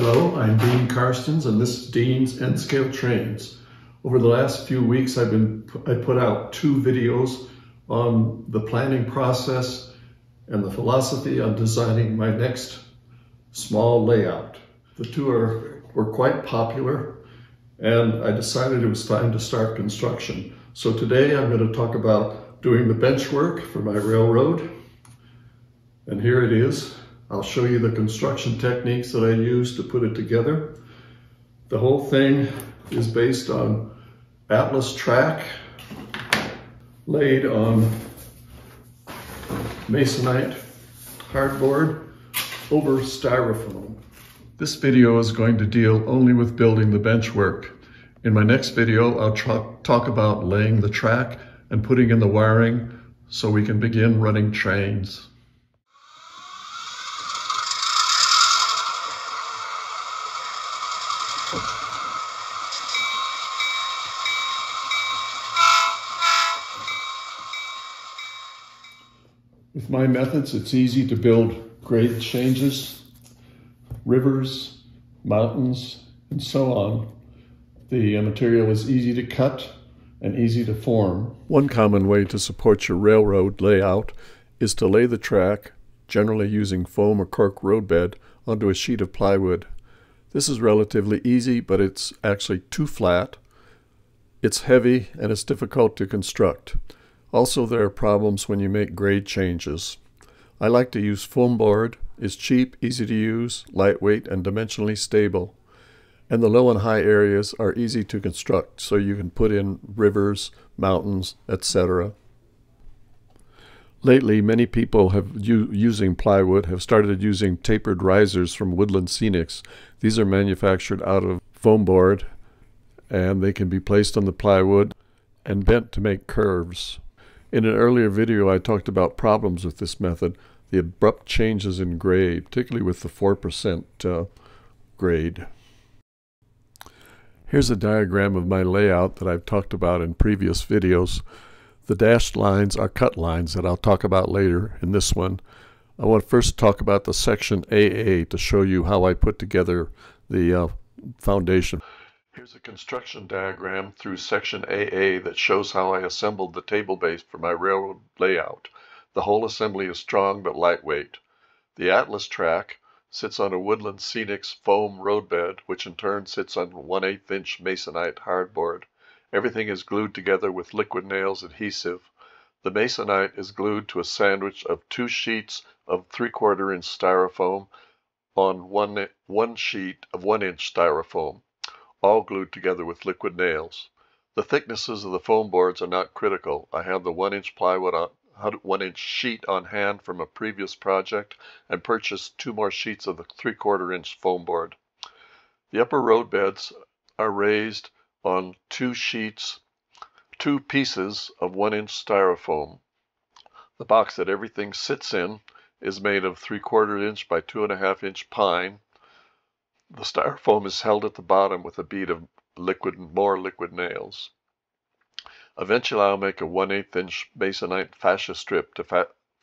Hello, I'm Dean Karstens, and this is Dean's N-Scale Trains. Over the last few weeks, I put out two videos on the planning process and the philosophy on designing my next small layout. The two were quite popular, and I decided it was time to start construction. So today I'm going to talk about doing the bench work for my railroad. And here it is. I'll show you the construction techniques that I used to put it together. The whole thing is based on Atlas track, laid on Masonite hardboard over styrofoam. This video is going to deal only with building the bench work. In my next video, I'll talk about laying the track and putting in the wiring so we can begin running trains. With my methods, it's easy to build grade changes, rivers, mountains, and so on. The material is easy to cut and easy to form. One common way to support your railroad layout is to lay the track, generally using foam or cork roadbed, onto a sheet of plywood. This is relatively easy, but it's actually too flat. It's heavy and it's difficult to construct. Also, there are problems when you make grade changes. I like to use foam board. It's cheap, easy to use, lightweight, and dimensionally stable. And the low and high areas are easy to construct, so you can put in rivers, mountains, etc. Lately, many people using plywood have started using tapered risers from Woodland Scenics. These are manufactured out of foam board, and they can be placed on the plywood and bent to make curves. In an earlier video, I talked about problems with this method, the abrupt changes in grade, particularly with the 4% grade. Here's a diagram of my layout that I've talked about in previous videos. The dashed lines are cut lines that I'll talk about later in this one. I want to first talk about the section AA to show you how I put together the foundation. Here's a construction diagram through section AA that shows how I assembled the table base for my railroad layout. The whole assembly is strong but lightweight. The Atlas track sits on a Woodland Scenics foam roadbed, which in turn sits on 1/8" Masonite hardboard. Everything is glued together with Liquid Nails adhesive. The Masonite is glued to a sandwich of two sheets of 3/4" styrofoam on one sheet of 1" styrofoam, all glued together with Liquid Nails. The thicknesses of the foam boards are not critical. I have the 1" sheet on hand from a previous project and purchased two more sheets of the 3/4" foam board. The upper road beds are raised on two pieces of 1" styrofoam. The box that everything sits in is made of 3/4" by 2.5" pine. The styrofoam is held at the bottom with a bead of more liquid nails. Eventually I'll make a 1/8" Masonite fascia strip to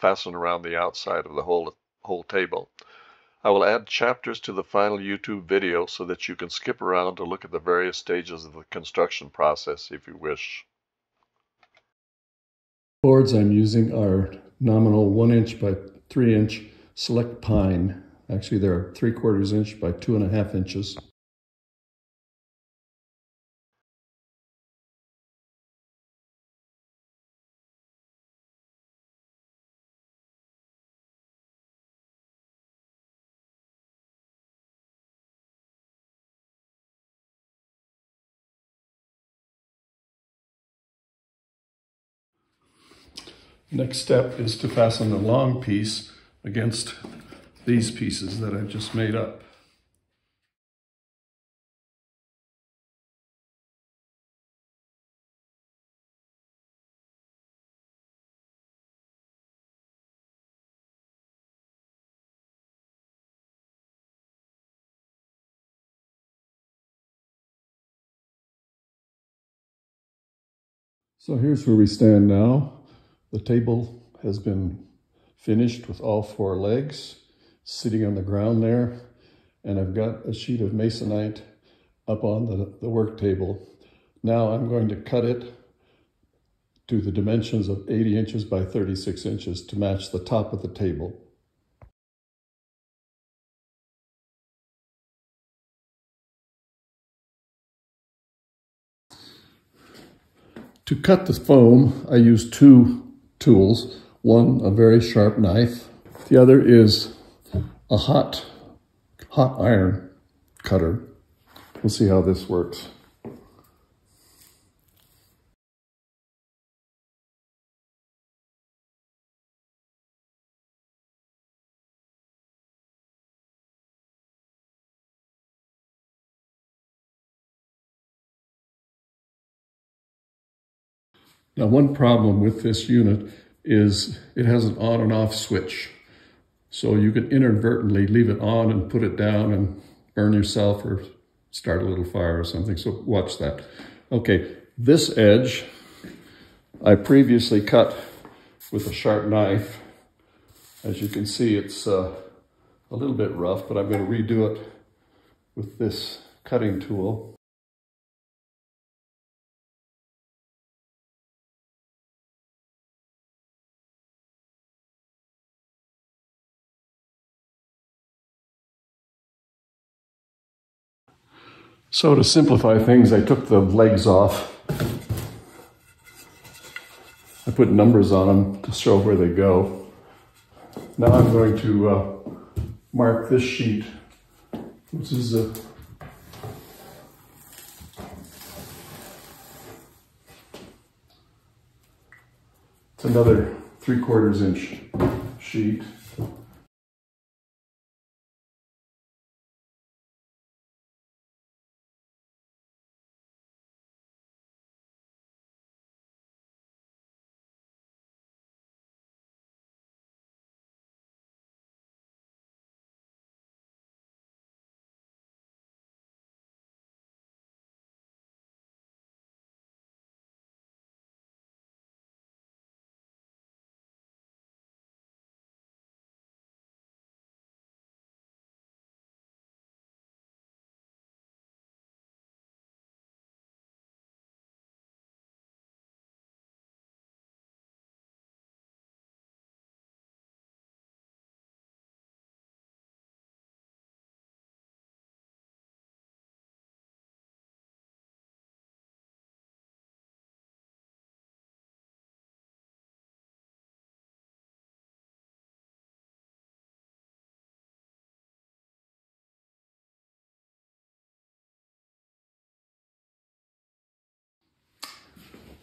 fasten around the outside of the whole table. I will add chapters to the final YouTube video so that you can skip around to look at the various stages of the construction process if you wish. The boards I'm using are nominal 1" by 3" select pine. Actually, they're 3/4" by 2.5". Next step is to fasten the long piece against these pieces that I've just made up. So here's where we stand now. The table has been finished with all four legs sitting on the ground there, and I've got a sheet of Masonite up on the work table. Now I'm going to cut it to the dimensions of 80 inches by 36 inches to match the top of the table. To cut the foam, I use two tools, one a very sharp knife, the other is a hot iron cutter. We'll see how this works. Now, one problem with this unit is it has an on and off switch. So you can inadvertently leave it on and put it down and burn yourself or start a little fire or something. So watch that. Okay, this edge I previously cut with a sharp knife. As you can see, it's a little bit rough, but I'm going to redo it with this cutting tool. So to simplify things, I took the legs off. I put numbers on them to show where they go. Now I'm going to mark this sheet, which is another 3/4 inch sheet.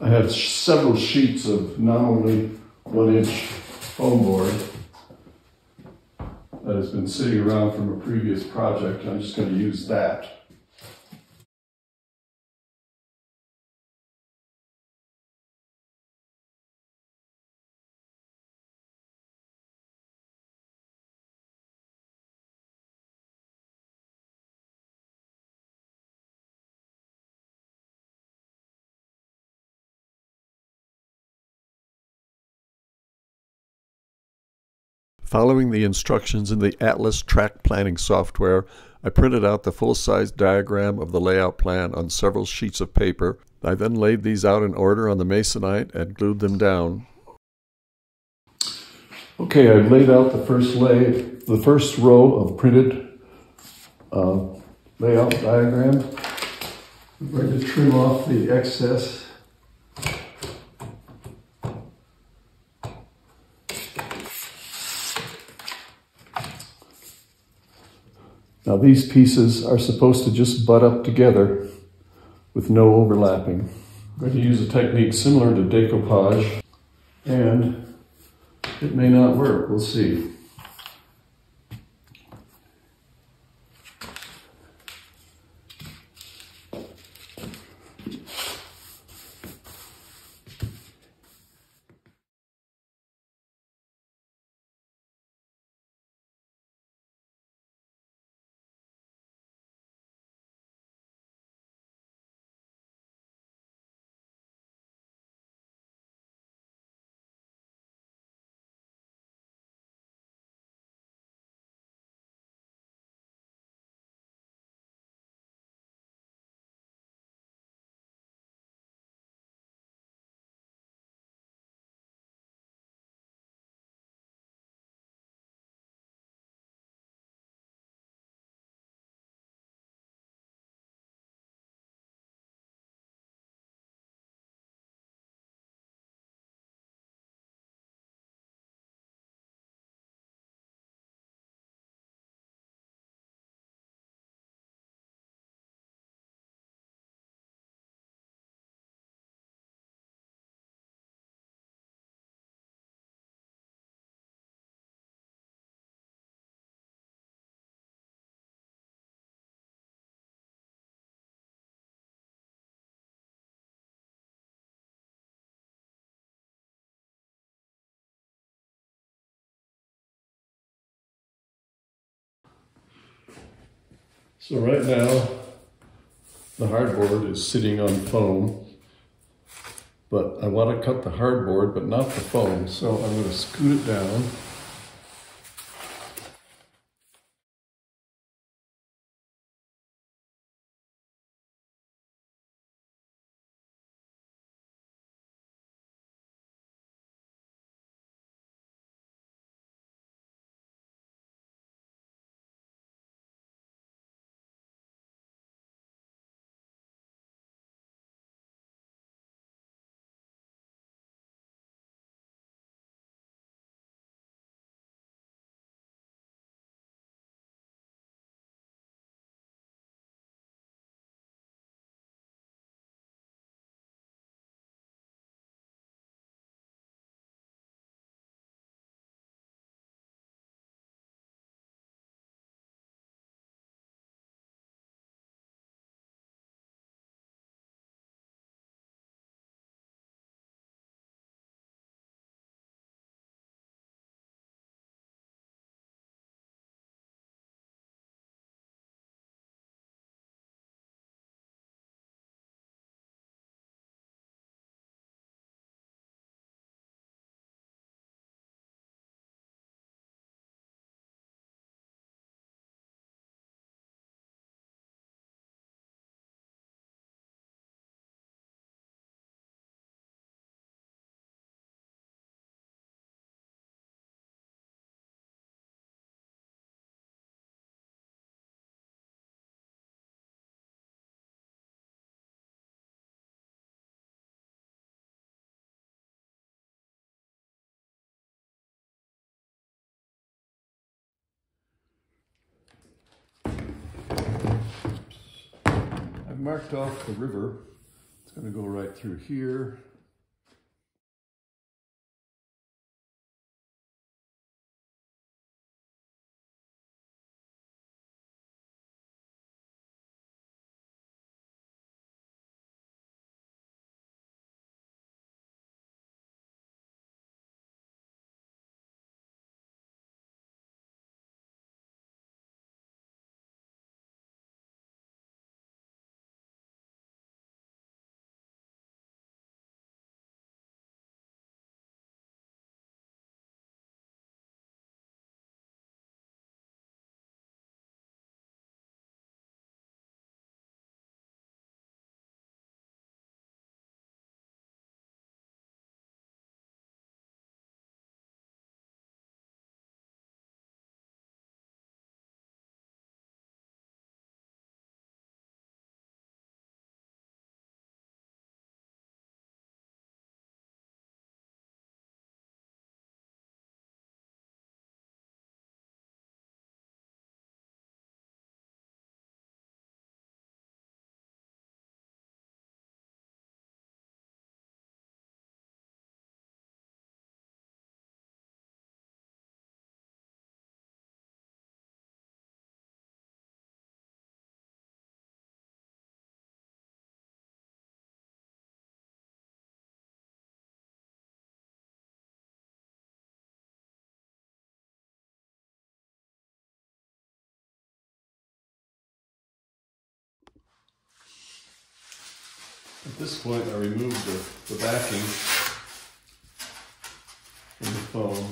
I had several sheets of nominally 1 inch foam board that has been sitting around from a previous project. I'm just going to use that. Following the instructions in the Atlas track planning software, I printed out the full-size diagram of the layout plan on several sheets of paper. I then laid these out in order on the Masonite and glued them down. Okay, I've laid out the first row of printed layout diagram. I'm going to trim off the excess. Now these pieces are supposed to just butt up together with no overlapping. I'm going to use a technique similar to decoupage, and it may not work, we'll see. So right now, the hardboard is sitting on foam, but I want to cut the hardboard, but not the foam. So I'm going to scoot it down. Marked off the river. It's going to go right through here. At this point, I removed the backing and the foam.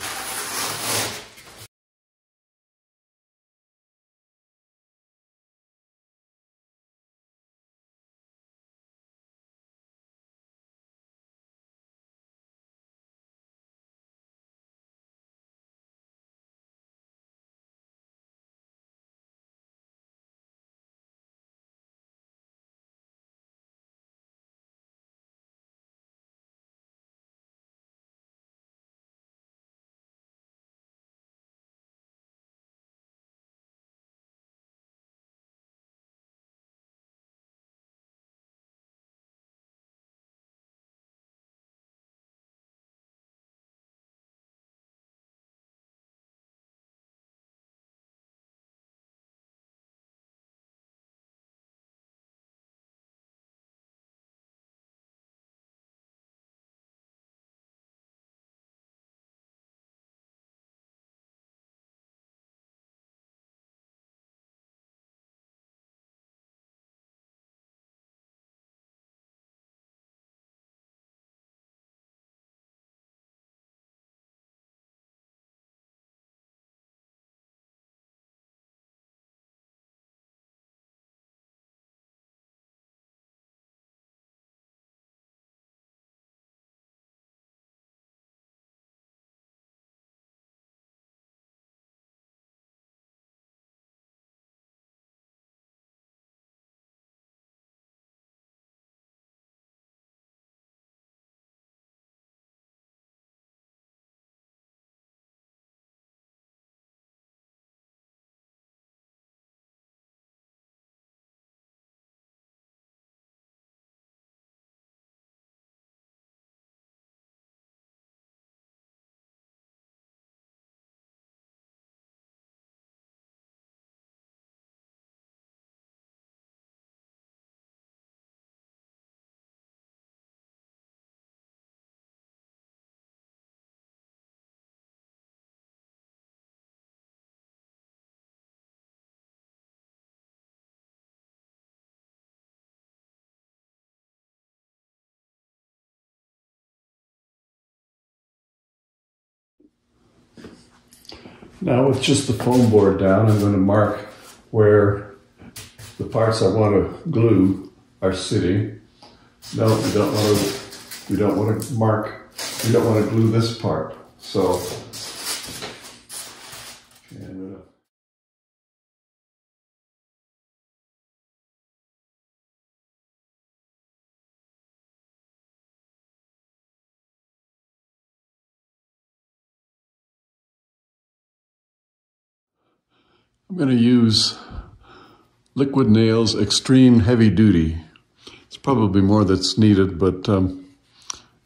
Now with just the foam board down, I'm going to mark where the parts I want to glue are sitting. No, we don't want to glue this part. So, and, I'm going to use Liquid Nails Extreme Heavy Duty. It's probably more that's needed, but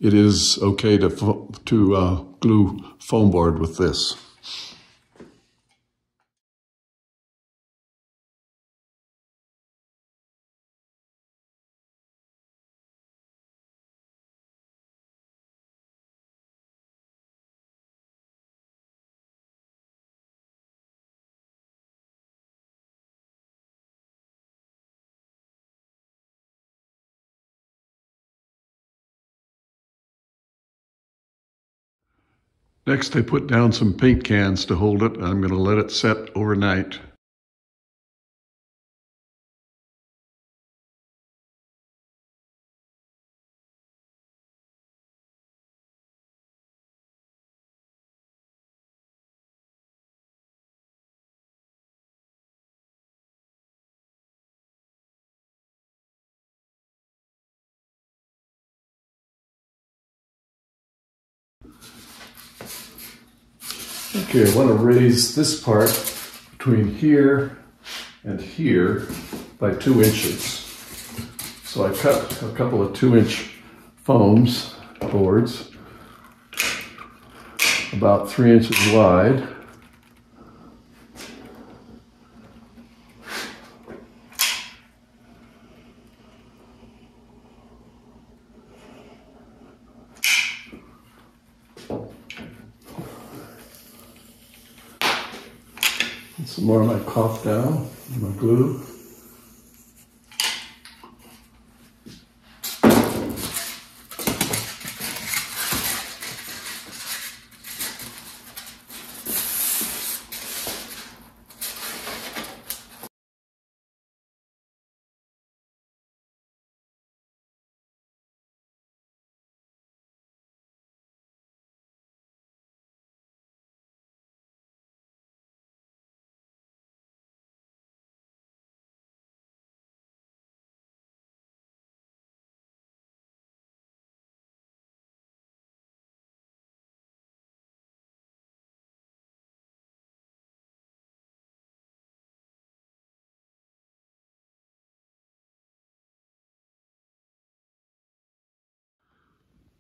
it is okay to glue foam board with this. Next, I put down some paint cans to hold it. I'm going to let it set overnight. Okay, I want to raise this part between here and here by 2 inches. So I cut a couple of 2-inch foams boards, about 3 inches wide. Some more of my caulk down, my glue.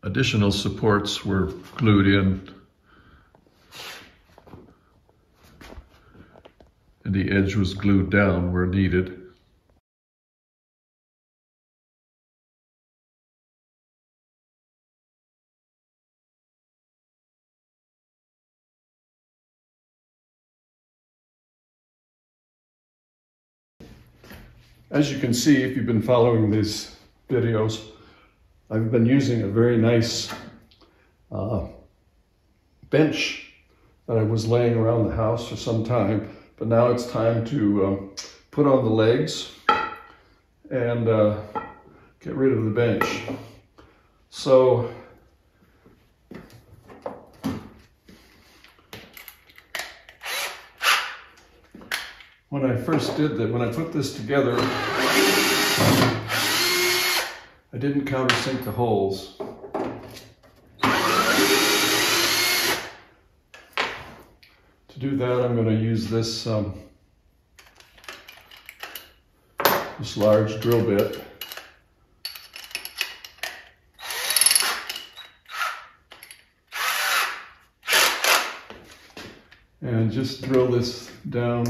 Additional supports were glued in, and the edge was glued down where needed. As you can see, if you've been following these videos, I've been using a very nice bench that I was laying around the house for some time, but now it's time to put on the legs and get rid of the bench. So when I first did that, when I put this together, I didn't countersink the holes. To do that, I'm going to use this, this large drill bit. And just drill this down.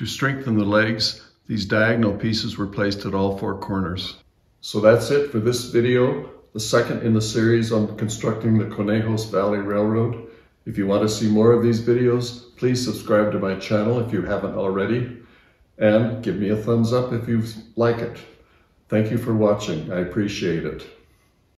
To strengthen the legs, these diagonal pieces were placed at all four corners. So that's it for this video, the second in the series on constructing the Conejos Valley Railroad. If you want to see more of these videos, please subscribe to my channel if you haven't already, and give me a thumbs up if you like it. Thank you for watching. I appreciate it.